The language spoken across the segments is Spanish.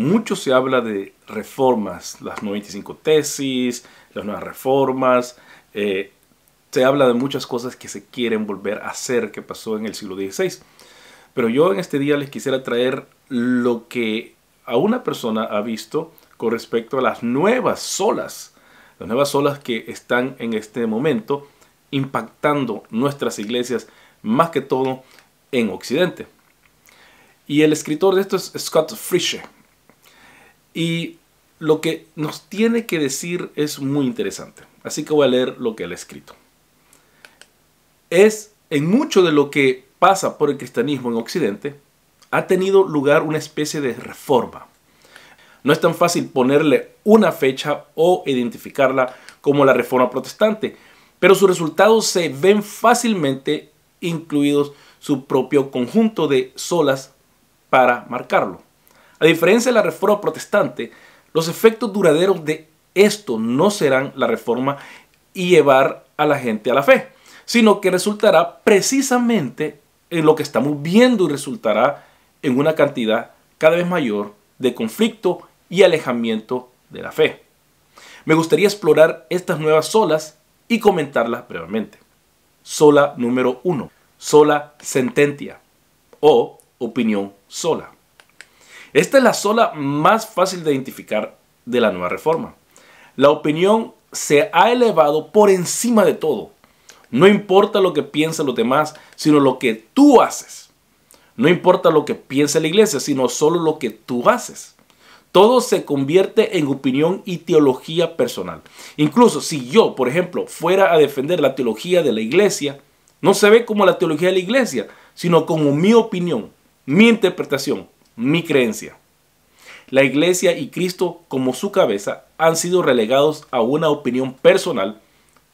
mucho se habla de reformas, las 95 tesis, las nuevas reformas. Se habla de muchas cosas que se quieren volver a hacer, que pasó en el siglo XVI. Pero yo en este día les quisiera traer lo que a una persona ha visto con respecto a las nuevas solas que están en este momento impactando nuestras iglesias, más que todo en Occidente. Y el escritor de esto es Scott Frische. Y lo que nos tiene que decir es muy interesante. Así que voy a leer lo que él ha escrito. En mucho de lo que pasa por el cristianismo en Occidente, ha tenido lugar una especie de reforma. No es tan fácil ponerle una fecha o identificarla como la Reforma Protestante, pero sus resultados se ven fácilmente, incluidos su propio conjunto de solas para marcarlo. A diferencia de la Reforma Protestante, los efectos duraderos de esto no serán la reforma y llevar a la gente a la fe, sino que resultará precisamente en lo que estamos viendo y resultará en una cantidad cada vez mayor de conflicto y alejamiento de la fe. Me gustaría explorar estas nuevas solas y comentarlas brevemente. Sola número 1. Sola Sententia o opinión sola. Esta es la sola más fácil de identificar de la nueva reforma. La opinión se ha elevado por encima de todo. No importa lo que piensan los demás, sino lo que tú haces. No importa lo que piensa la iglesia, sino solo lo que tú haces. Todo se convierte en opinión y teología personal. Incluso si yo, por ejemplo, fuera a defender la teología de la iglesia, no se ve como la teología de la iglesia, sino como mi opinión, mi interpretación, mi creencia. La iglesia y Cristo como su cabeza han sido relegados a una opinión personal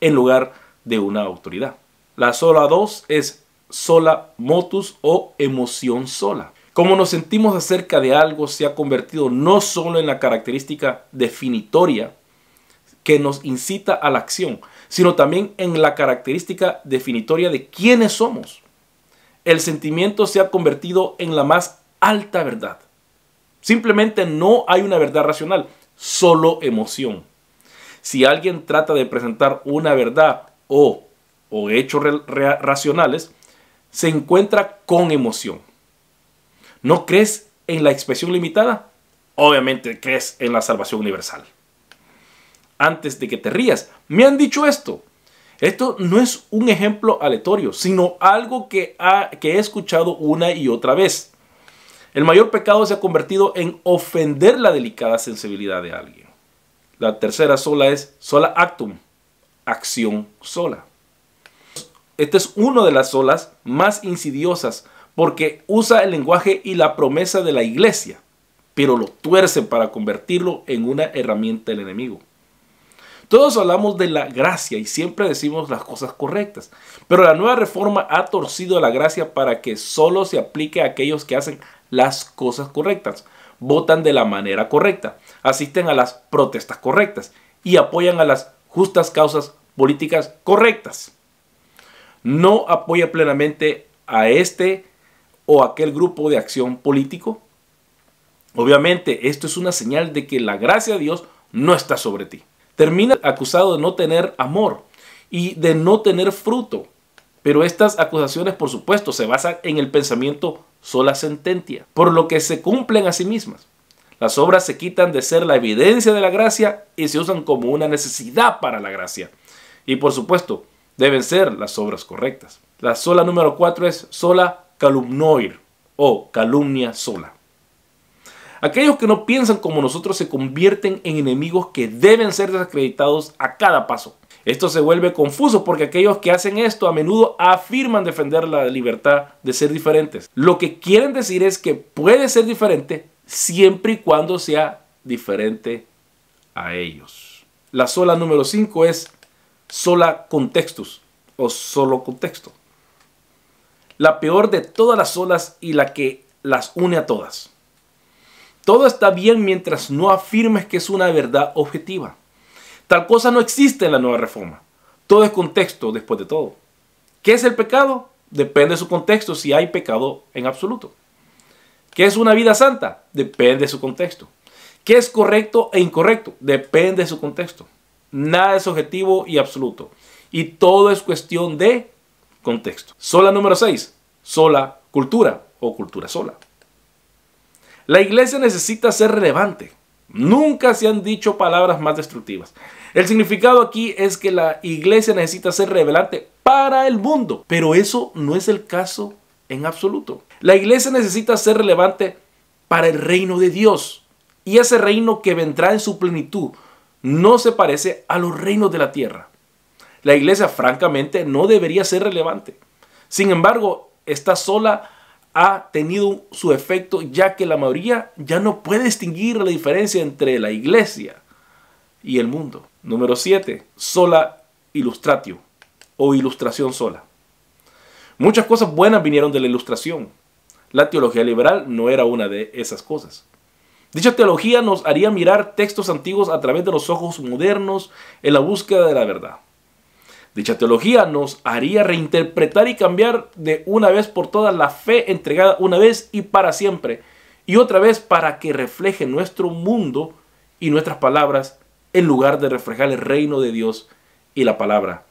en lugar de una autoridad. La sola 2 es sola motus o emoción sola. Como nos sentimos acerca de algo se ha convertido no solo en la característica definitoria que nos incita a la acción, sino también en la característica definitoria de quiénes somos. El sentimiento se ha convertido en la más alta verdad. Simplemente no hay una verdad racional, solo emoción. Si alguien trata de presentar una verdad o hechos racionales, se encuentra con emoción. ¿No crees en la expresión limitada? Obviamente crees en la salvación universal. Antes de que te rías, me han dicho esto. Esto no es un ejemplo aleatorio, sino algo que he escuchado una y otra vez. El mayor pecado se ha convertido en ofender la delicada sensibilidad de alguien. La tercera sola es sola actum, acción sola. Esta es una de las solas más insidiosas porque usa el lenguaje y la promesa de la iglesia, pero lo tuercen para convertirlo en una herramienta del enemigo. Todos hablamos de la gracia y siempre decimos las cosas correctas, pero la nueva reforma ha torcido la gracia para que solo se aplique a aquellos que hacen las cosas correctas, votan de la manera correcta, asisten a las protestas correctas y apoyan a las justas causas políticas correctas. No apoya plenamente a este o aquel grupo de acción político. Obviamente, esto es una señal de que la gracia de Dios no está sobre ti. Termina acusado de no tener amor y de no tener fruto. Pero estas acusaciones, por supuesto, se basan en el pensamiento sola sententia, por lo que se cumplen a sí mismas. Las obras se quitan de ser la evidencia de la gracia y se usan como una necesidad para la gracia. Y por supuesto, deben ser las obras correctas. La sola número 4 es sola calumnoir o calumnia sola. Aquellos que no piensan como nosotros se convierten en enemigos que deben ser desacreditados a cada paso. Esto se vuelve confuso porque aquellos que hacen esto a menudo afirman defender la libertad de ser diferentes. Lo que quieren decir es que puede ser diferente siempre y cuando sea diferente a ellos. La sola número 5 es sola contextus o solo contexto. La peor de todas las solas y la que las une a todas. Todo está bien mientras no afirmes que es una verdad objetiva. Tal cosa no existe en la nueva reforma. Todo es contexto después de todo. ¿Qué es el pecado? Depende de su contexto, si hay pecado en absoluto. ¿Qué es una vida santa? Depende de su contexto. ¿Qué es correcto e incorrecto? Depende de su contexto. Nada es objetivo y absoluto. Y todo es cuestión de contexto. Sola número 6. Sola cultura o cultura sola. La iglesia necesita ser relevante. Nunca se han dicho palabras más destructivas. El significado aquí es que la iglesia necesita ser relevante para el mundo. Pero eso no es el caso en absoluto. La iglesia necesita ser relevante para el reino de Dios. Y ese reino que vendrá en su plenitud no se parece a los reinos de la tierra. La iglesia, francamente, no debería ser relevante. Sin embargo, esta sola ha tenido su efecto, ya que la mayoría ya no puede distinguir la diferencia entre la iglesia y el mundo. Número 7. Sola Illustratio o ilustración sola. Muchas cosas buenas vinieron de la ilustración. La teología liberal no era una de esas cosas. Dicha teología nos haría mirar textos antiguos a través de los ojos modernos en la búsqueda de la verdad. Dicha teología nos haría reinterpretar y cambiar de una vez por todas la fe entregada una vez y para siempre, y otra vez para que refleje nuestro mundo y nuestras palabras en lugar de reflejar el reino de Dios y la palabra,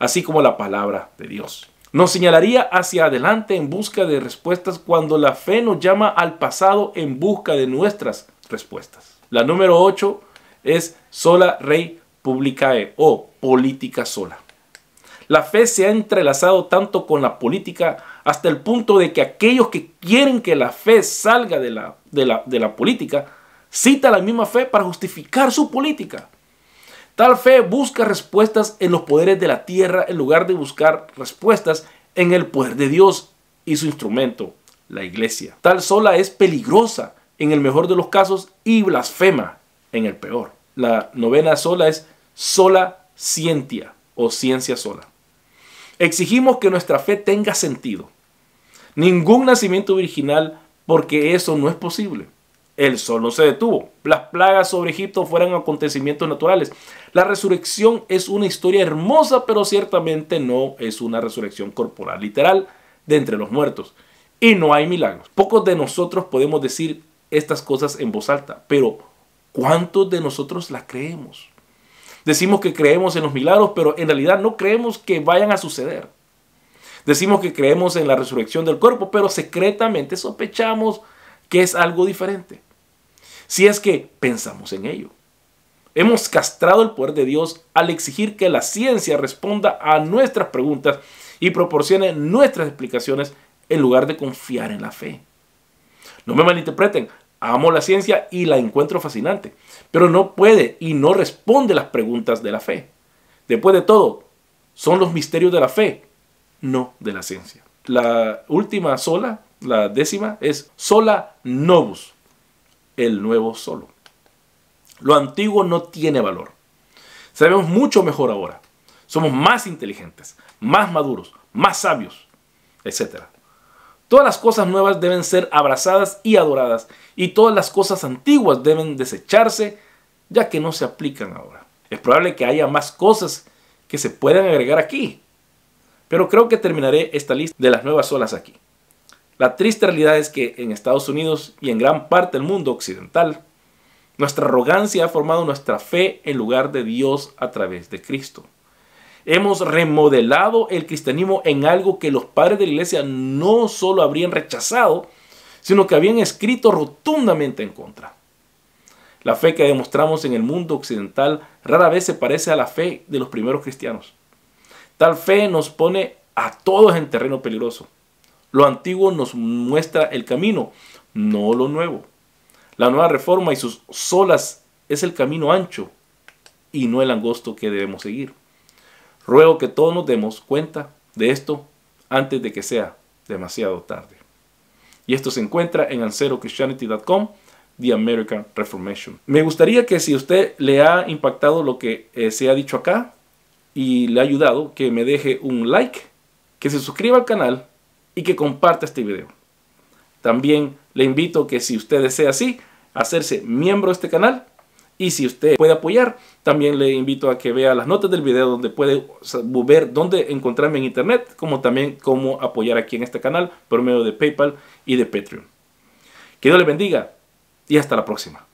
así como la palabra de Dios. Nos señalaría hacia adelante en busca de respuestas cuando la fe nos llama al pasado en busca de nuestras respuestas. La número 8 es Sola Rei Publicae o política sola. La fe se ha entrelazado tanto con la política hasta el punto de que aquellos que quieren que la fe salga de la política citan la misma fe para justificar su política. Tal fe busca respuestas en los poderes de la tierra en lugar de buscar respuestas en el poder de Dios y su instrumento, la iglesia. Tal sola es peligrosa en el mejor de los casos y blasfema en el peor. La novena sola es sola scientia o ciencia sola. Exigimos que nuestra fe tenga sentido. Ningún nacimiento virginal, porque eso no es posible. El sol no se detuvo. Las plagas sobre Egipto fueron acontecimientos naturales. La resurrección es una historia hermosa, pero ciertamente no es una resurrección corporal literal de entre los muertos. Y no hay milagros. Pocos de nosotros podemos decir estas cosas en voz alta, pero ¿cuántos de nosotros las creemos? Decimos que creemos en los milagros, pero en realidad no creemos que vayan a suceder. Decimos que creemos en la resurrección del cuerpo, pero secretamente sospechamos que es algo diferente. Si es que pensamos en ello. Hemos castrado el poder de Dios al exigir que la ciencia responda a nuestras preguntas y proporcione nuestras explicaciones en lugar de confiar en la fe. No me malinterpreten. Amo la ciencia y la encuentro fascinante, pero no puede y no responde las preguntas de la fe. Después de todo, son los misterios de la fe, no de la ciencia. La última sola, la décima, es sola novus, el nuevo solo. Lo antiguo no tiene valor. Sabemos mucho mejor ahora. Somos más inteligentes, más maduros, más sabios, etc. Todas las cosas nuevas deben ser abrazadas y adoradas, y todas las cosas antiguas deben desecharse, ya que no se aplican ahora. Es probable que haya más cosas que se puedan agregar aquí, pero creo que terminaré esta lista de las nuevas solas aquí. La triste realidad es que en Estados Unidos y en gran parte del mundo occidental, nuestra arrogancia ha formado nuestra fe en lugar de Dios a través de Cristo. Hemos remodelado el cristianismo en algo que los padres de la iglesia no solo habrían rechazado, sino que habían escrito rotundamente en contra. La fe que demostramos en el mundo occidental rara vez se parece a la fe de los primeros cristianos. Tal fe nos pone a todos en terreno peligroso. Lo antiguo nos muestra el camino, no lo nuevo. La nueva reforma y sus solas es el camino ancho y no el angosto que debemos seguir. Ruego que todos nos demos cuenta de esto antes de que sea demasiado tarde. Y esto se encuentra en unsettledchristianity.com, The American Reformation. Me gustaría que si usted le ha impactado lo que se ha dicho acá y le ha ayudado, que me deje un like, que se suscriba al canal y que comparta este video. También le invito que si usted desea así, hacerse miembro de este canal. Y si usted puede apoyar, también le invito a que vea las notas del video donde puede ver dónde encontrarme en internet, como también cómo apoyar aquí en este canal por medio de PayPal y de Patreon. Que Dios les bendiga y hasta la próxima.